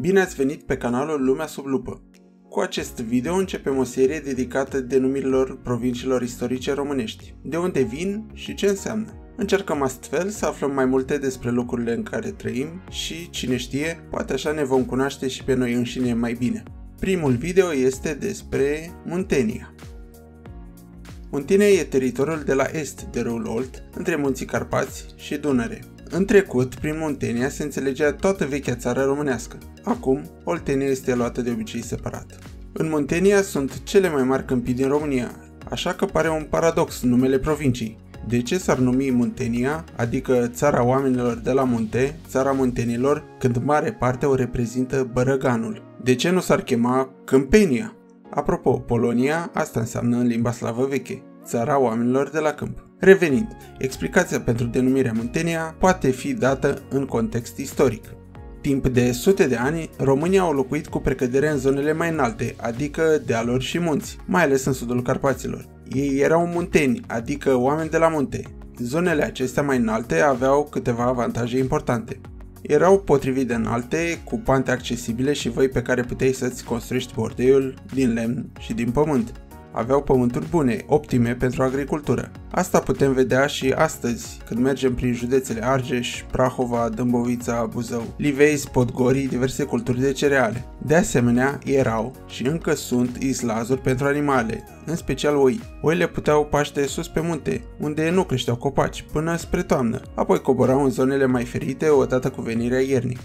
Bine ați venit pe canalul Lumea Sub Lupă. Cu acest video începem o serie dedicată denumirilor provinciilor istorice românești, de unde vin și ce înseamnă. Încercăm astfel să aflăm mai multe despre locurile în care trăim și, cine știe, poate așa ne vom cunoaște și pe noi înșine mai bine. Primul video este despre Muntenia. Muntenia e teritoriul de la est de râul Olt, între munții Carpați și Dunăre. În trecut, prin Muntenia se înțelegea toată vechea țară românească. Acum, Oltenia este luată de obicei separat. În Muntenia sunt cele mai mari câmpii din România, așa că pare un paradox numele provinciei. De ce s-ar numi Muntenia, adică țara oamenilor de la munte, țara muntenilor, când mare parte o reprezintă Bărăganul? De ce nu s-ar chema Câmpenia? Apropo, Polonia, asta înseamnă în limba slavă veche, țara oamenilor de la câmp. Revenind, explicația pentru denumirea Muntenia poate fi dată în context istoric. Timp de sute de ani, România au locuit cu precădere în zonele mai înalte, adică dealuri și munți, mai ales în sudul Carpaților. Ei erau munteni, adică oameni de la munte. Zonele acestea mai înalte aveau câteva avantaje importante. Erau potrivit de înalte, cu pante accesibile și văi pe care puteai să-ți construiești bordeiul din lemn și din pământ. Aveau pământuri bune, optime pentru agricultură. Asta putem vedea și astăzi, când mergem prin județele Argeș, Prahova, Dâmbovița, Buzău, livezi, podgorii, diverse culturi de cereale. De asemenea, erau și încă sunt islazuri pentru animale, în special oi. Oile puteau paște sus pe munte, unde nu creșteau copaci, până spre toamnă, apoi coborau în zonele mai ferite odată cu venirea iernii.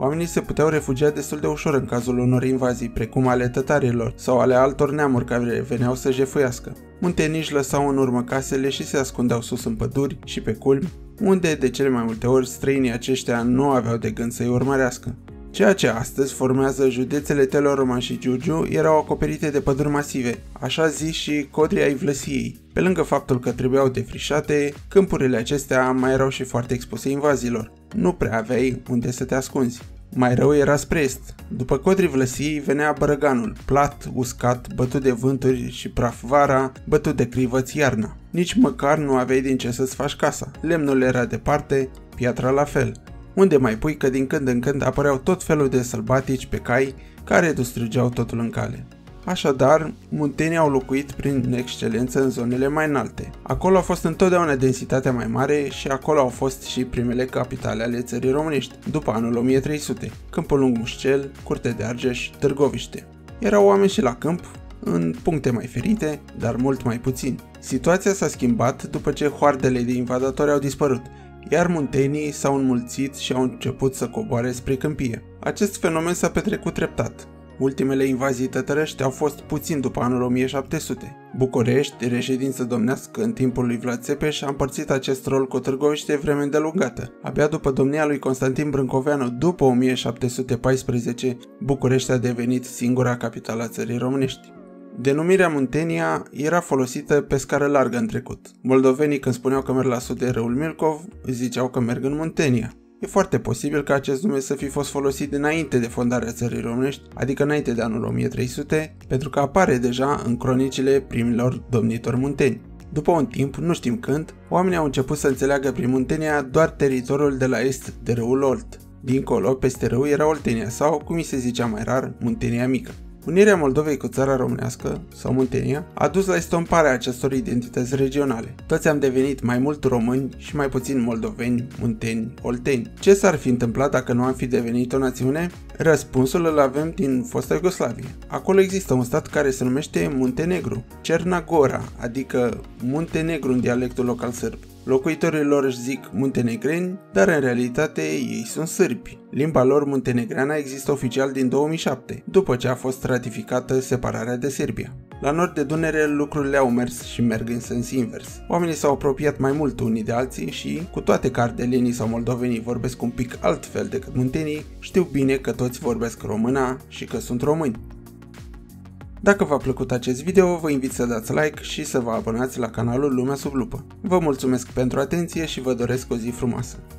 Oamenii se puteau refugia destul de ușor în cazul unor invazii, precum ale tătarilor sau ale altor neamuri care veneau să jefuiască. Muntenii își lăsau în urmă casele și se ascundeau sus în păduri și pe culmi, unde de cele mai multe ori străinii aceștia nu aveau de gând să-i urmărească. Ceea ce astăzi formează județele Teloroman și Giurgiu erau acoperite de păduri masive, așa zis și codrii ai Vlăsiei. Pe lângă faptul că trebuiau defrișate, câmpurile acestea mai erau și foarte expuse invazilor. Nu prea aveai unde să te ascunzi. Mai rău era spre est. După codrii Vlăsiei venea Bărăganul, plat, uscat, bătut de vânturi și praf vara, bătut de crivăți iarna. Nici măcar nu aveai din ce să-ți faci casa. Lemnul era departe, piatra la fel. Unde mai pui că din când în când apăreau tot felul de sălbatici pe cai care distrugeau totul în cale. Așadar, muntenii au locuit prin excelență în zonele mai înalte. Acolo a fost întotdeauna densitatea mai mare și acolo au fost și primele capitale ale țării românești, după anul 1300, Câmpul Lung Muscel, Curtea de Argeș, Târgoviște. Erau oameni și la câmp, în puncte mai ferite, dar mult mai puțin. Situația s-a schimbat după ce hoardele de invadatori au dispărut, iar muntenii s-au înmulțit și au început să coboare spre câmpie. Acest fenomen s-a petrecut treptat. Ultimele invazii tătărești au fost puțin după anul 1700. București, reședință domnească în timpul lui Vlad Țepeș, a împărțit acest rol cu Târgoviște vreme îndelungată. Abia după domnia lui Constantin Brâncoveanu, după 1714, București a devenit singura capitală a țării românești. Denumirea Muntenia era folosită pe scară largă în trecut. Moldovenii, când spuneau că merg la sud de râul Milcov, ziceau că merg în Muntenia. E foarte posibil ca acest nume să fi fost folosit înainte de fondarea țării românești, adică înainte de anul 1300, pentru că apare deja în cronicile primilor domnitori munteni. După un timp, nu știm când, oamenii au început să înțeleagă prin Muntenia doar teritoriul de la est de râul Olt. Dincolo, peste râu, era Oltenia sau, cum i se zicea mai rar, Muntenia Mică. Unirea Moldovei cu țara românească, sau Muntenia, a dus la estomparea acestor identități regionale. Toți am devenit mai mult români și mai puțin moldoveni, munteni, olteni. Ce s-ar fi întâmplat dacă nu am fi devenit o națiune? Răspunsul îl avem din fosta Iugoslavie. Acolo există un stat care se numește Muntenegru, Cerna Gora, adică Muntenegru în dialectul local sârb. Locuitorii lor își zic muntenegreni, dar în realitate ei sunt sârbi. Limba lor muntenegreană există oficial din 2007, după ce a fost ratificată separarea de Serbia. La nord de Dunăre lucrurile au mers și merg în sens invers. Oamenii s-au apropiat mai mult unii de alții și, cu toate că ardelenii sau moldovenii vorbesc un pic altfel decât muntenii, știu bine că toți vorbesc româna și că sunt români. Dacă v-a plăcut acest video, vă invit să dați like și să vă abonați la canalul Lumea Sub Lupă. Vă mulțumesc pentru atenție și vă doresc o zi frumoasă!